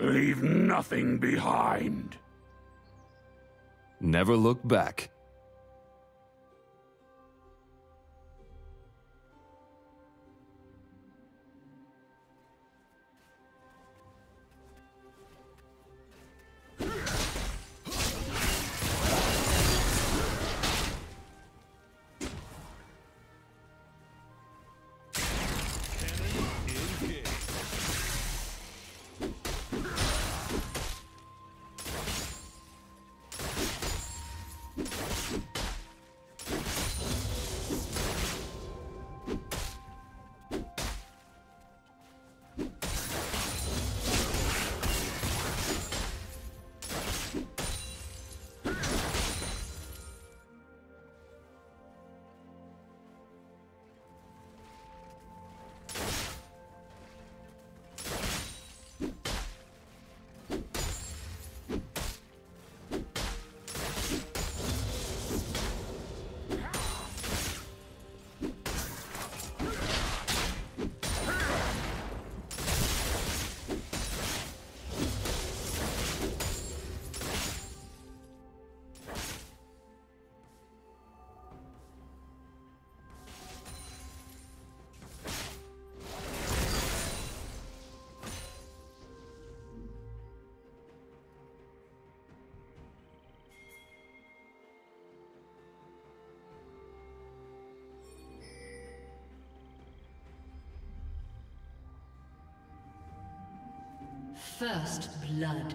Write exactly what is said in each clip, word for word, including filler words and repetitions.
Leave nothing behind. Never look back. First blood.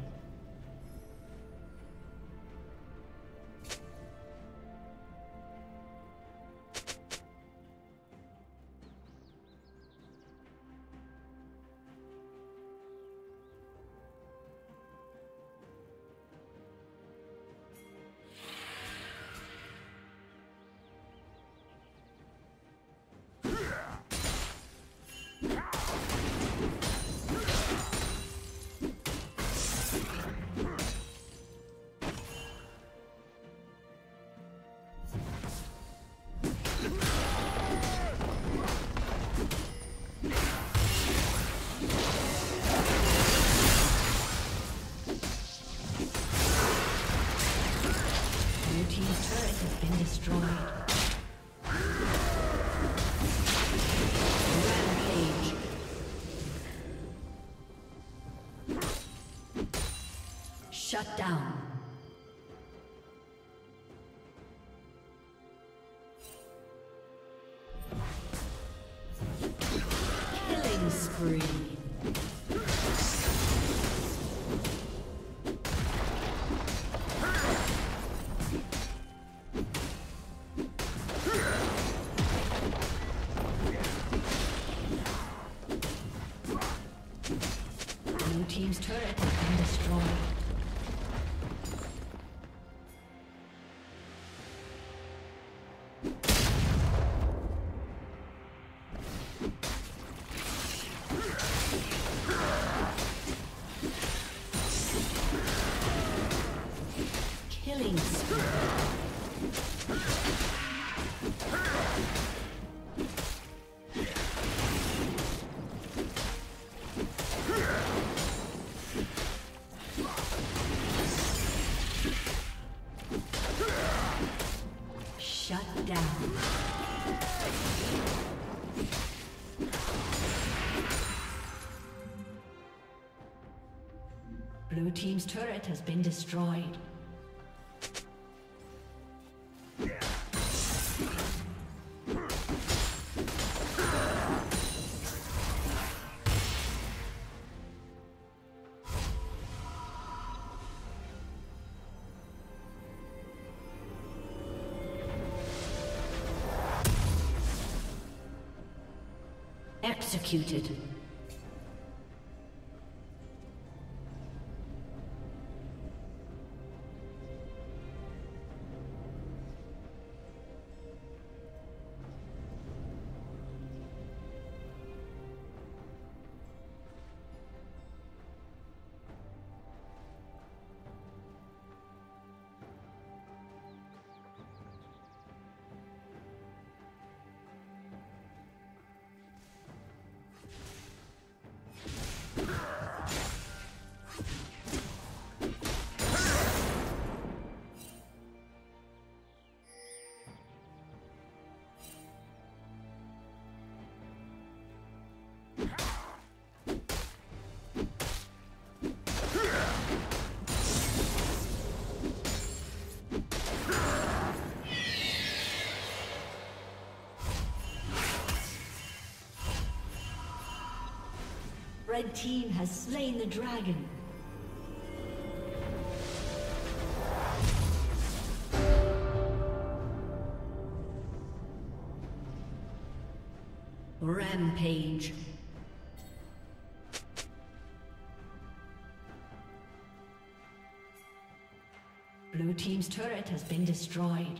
Has been destroyed. Shut down. Killing spree. Blue team's turret has been destroyed. Blue team's turret has been destroyed. Executed. Red team has slain the dragon. Rampage. Blue team's turret has been destroyed.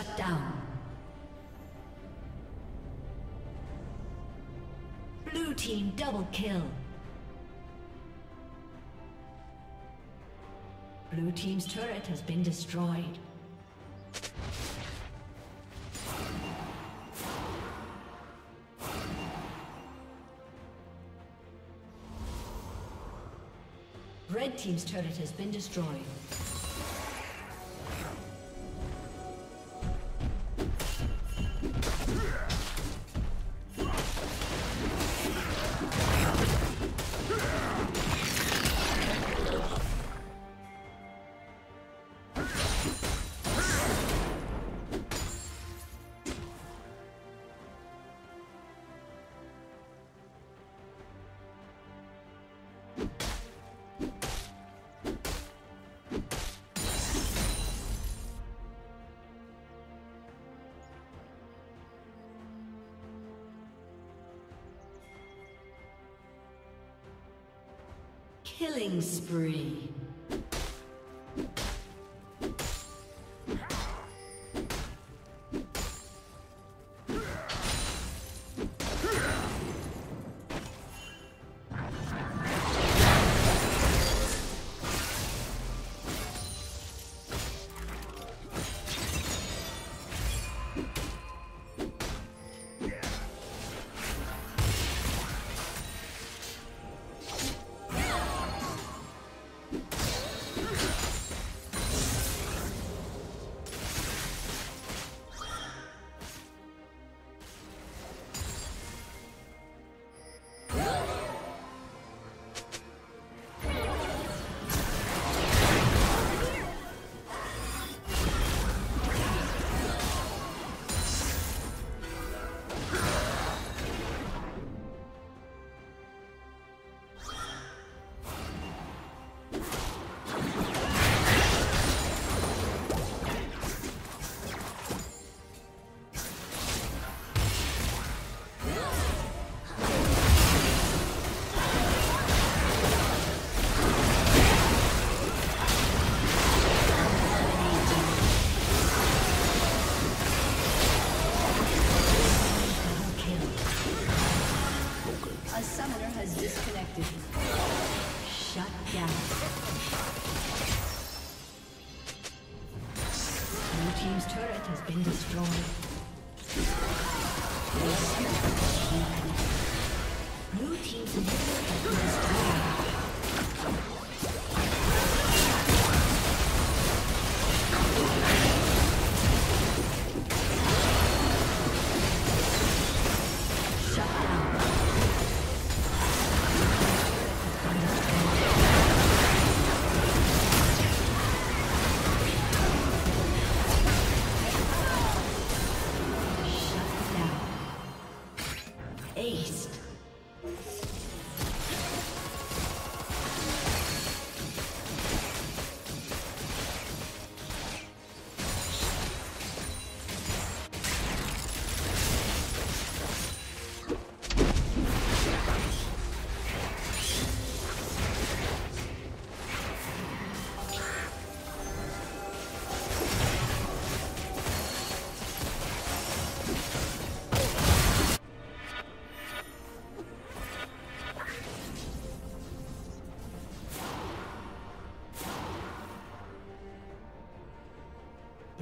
Shut down. Blue team double kill. Blue team's turret has been destroyed. Red team's turret has been destroyed. Killing spree.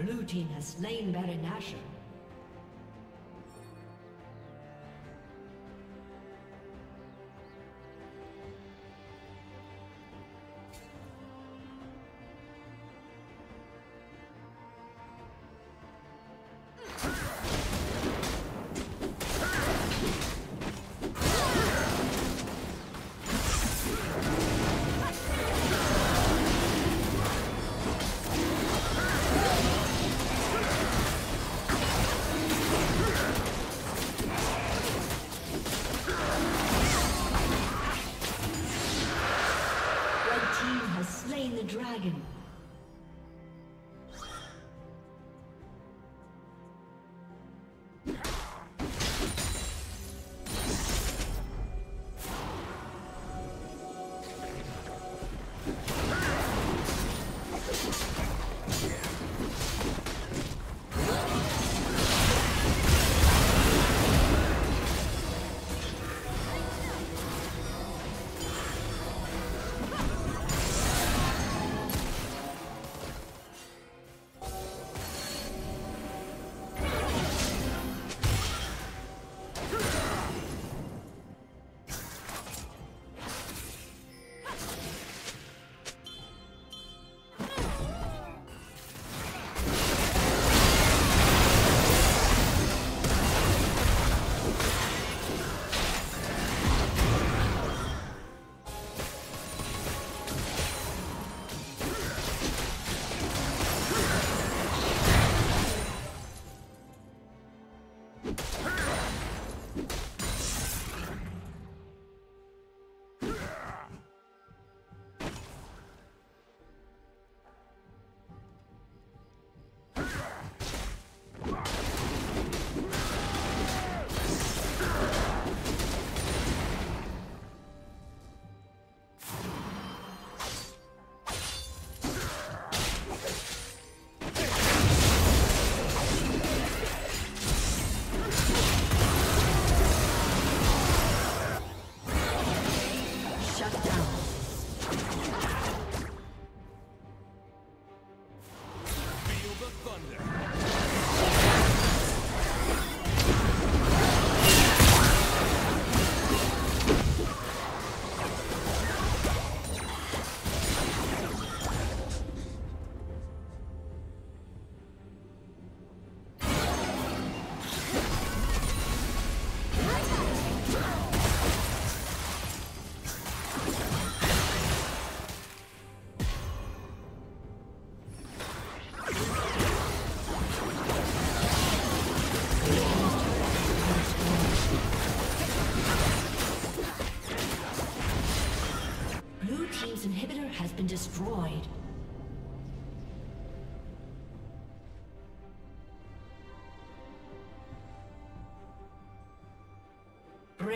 Blue team has slain Baron Nashor.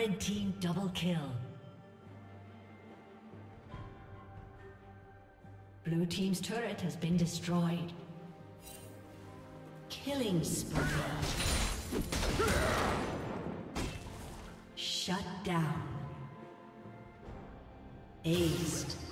Red team double kill. Blue team's turret has been destroyed. Killing spree. Shut down. Aced.